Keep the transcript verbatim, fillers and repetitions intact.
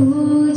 Ooh.